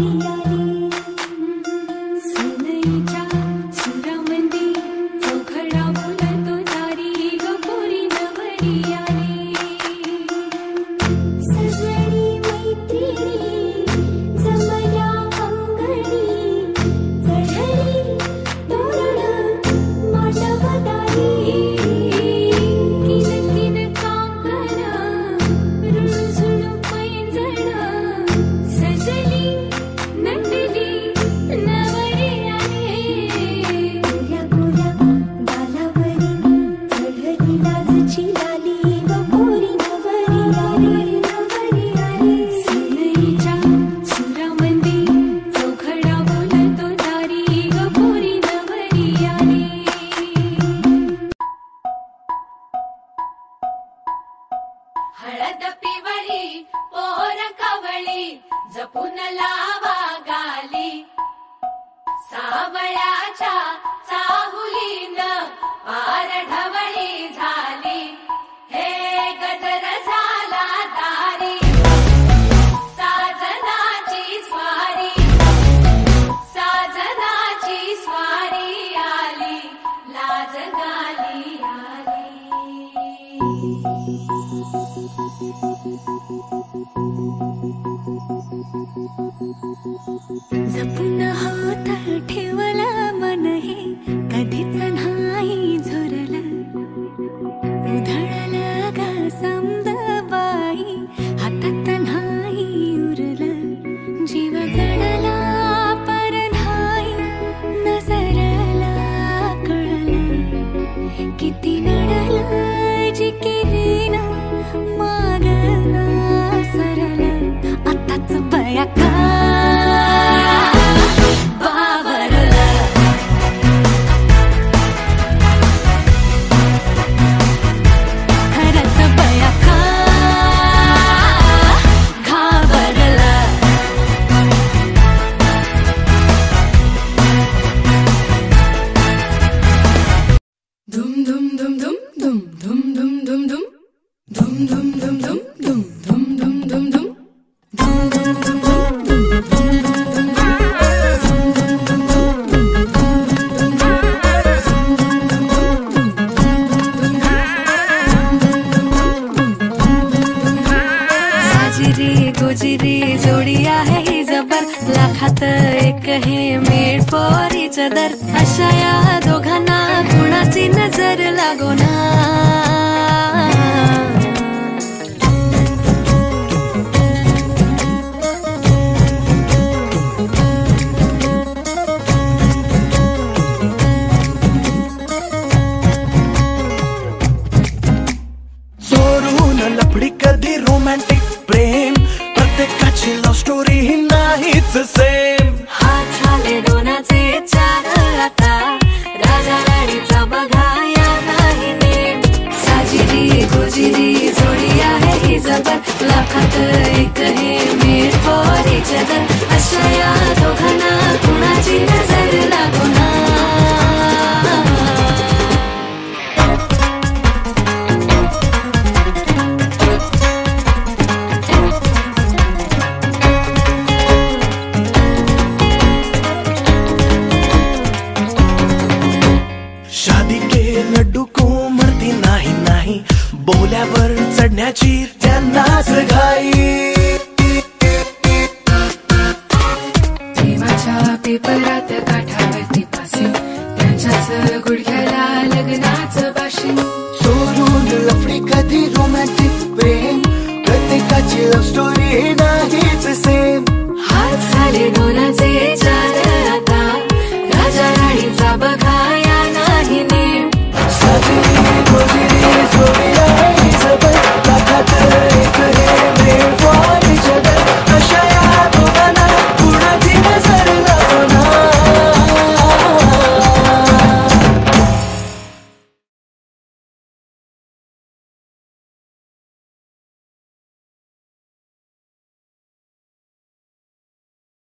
story